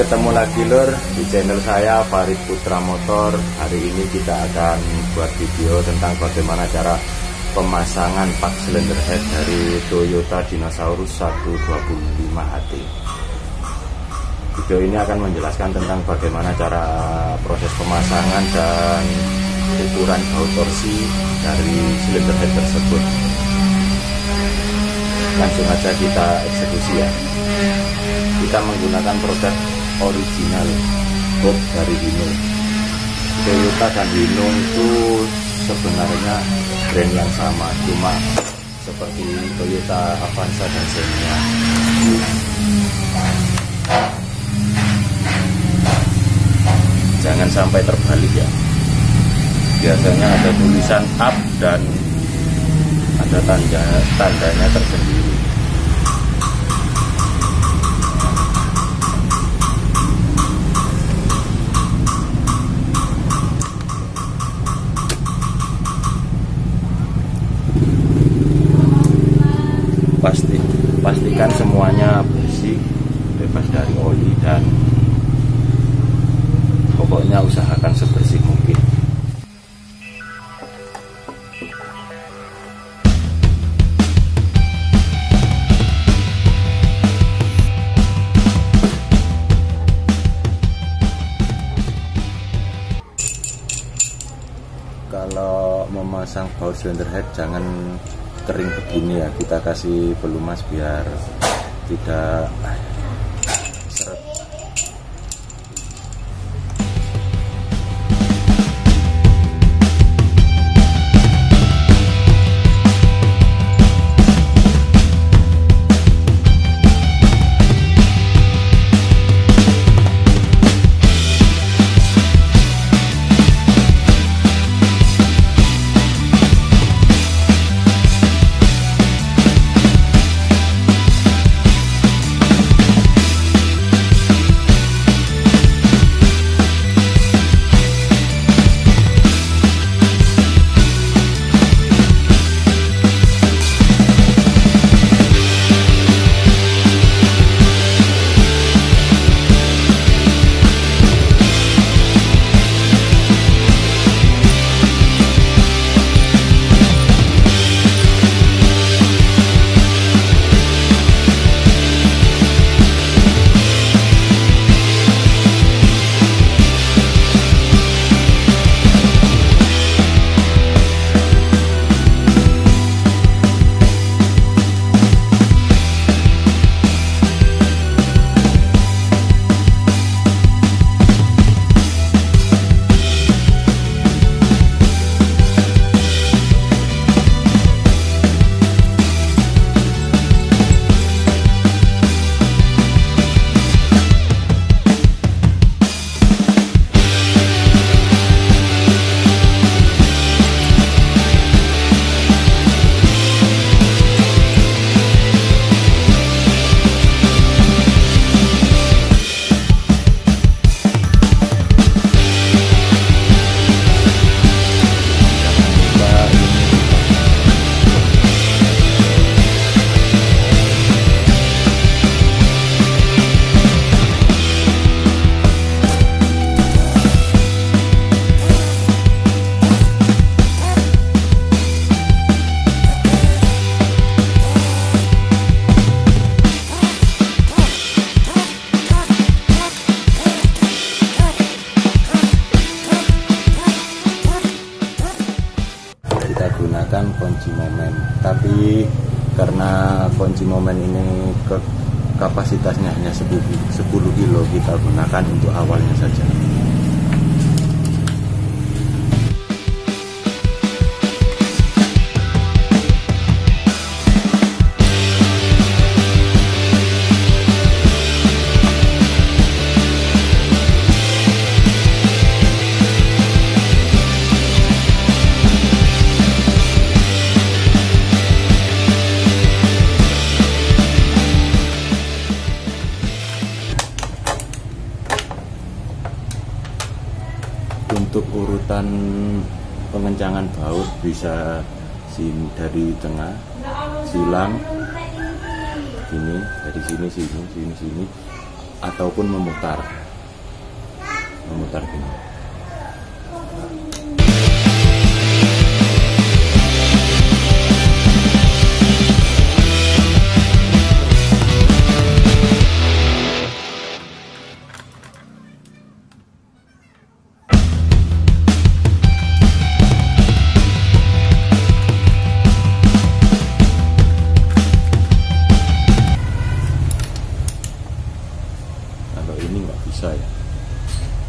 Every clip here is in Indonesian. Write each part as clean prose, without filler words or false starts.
Ketemu lagi lur di channel saya Farid Putra Motor. Hari ini kita akan buat video tentang bagaimana cara pemasangan 4 silinder head dari Toyota Dinosaurus 125HT. Video ini akan menjelaskan tentang bagaimana cara proses pemasangan dan ukuran baut torsi dari silinder head tersebut. Langsung aja kita eksekusi ya. Kita menggunakan produk original box dari Hino. Toyota dan Hino itu sebenarnya brand yang sama, cuma seperti Toyota Avanza dan Xenia. Jangan sampai terbalik ya. Biasanya ada tulisan up dan ada tandanya tersendiri. Pastikan semuanya bersih, bebas dari oli, dan pokoknya usahakan sebersih mungkin. Kalau memasang power cylinder head jangan kering begini ya, kita kasih pelumas biar tidak seret. Gunakan kunci momen, tapi karena kunci momen ini kapasitasnya hanya 10 kilo, kita gunakan untuk awalnya saja. Untuk urutan pengencangan baut bisa sini dari tengah, silang, sini dari sini, sini, ataupun memutar gini.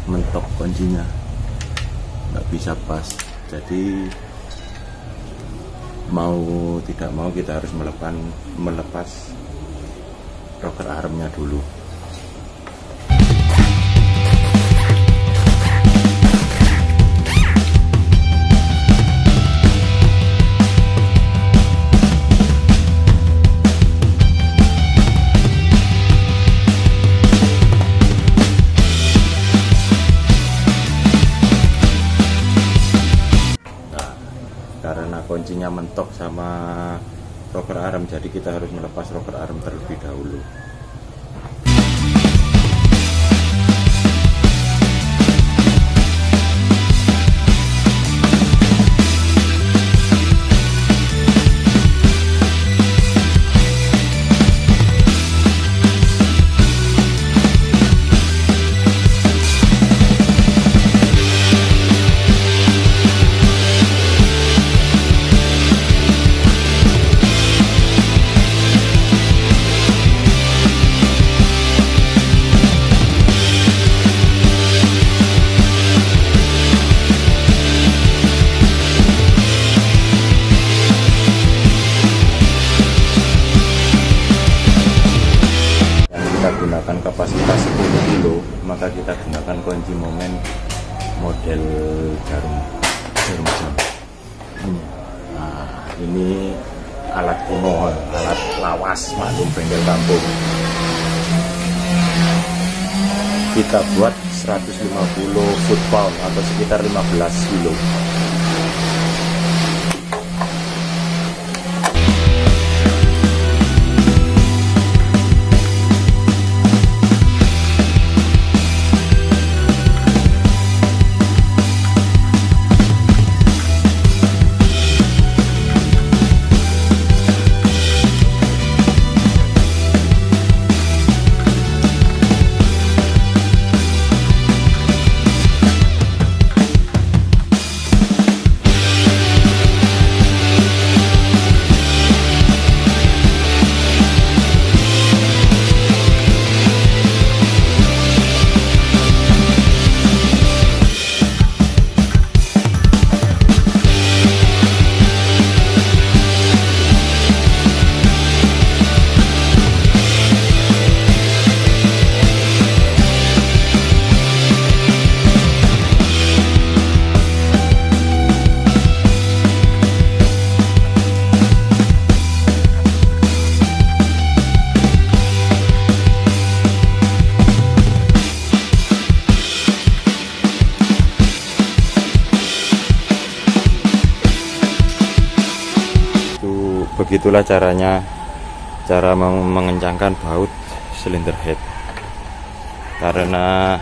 Mentok kuncinya, nggak bisa pas, jadi mau tidak mau kita harus melepas rocker armnya dulu. Kuncinya mentok sama rocker arm, jadi kita harus melepas rocker arm terlebih dahulu. Kapasitas 10 kilo, maka kita gunakan kunci momen model jarum jam. Nah, ini alat kuno, alat lawas masuk bengkel kampung. Kita buat 150 foot-pound atau sekitar 15 kilo. Begitulah cara mengencangkan baut silinder head. Karena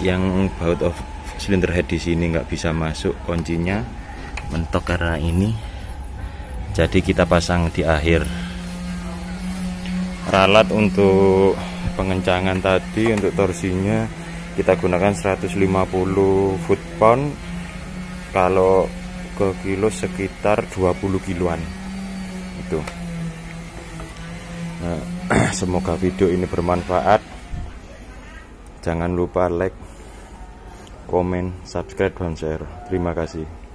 yang baut silinder head di sini nggak bisa masuk, kuncinya mentok karena ini. Jadi kita pasang di akhir. Ralat untuk pengencangan tadi, untuk torsinya kita gunakan 150 foot-pound. Kalau ke kilo sekitar 20 kiloan. Itu. Nah, semoga video ini bermanfaat. Jangan lupa like, komen, subscribe, dan share. Terima kasih.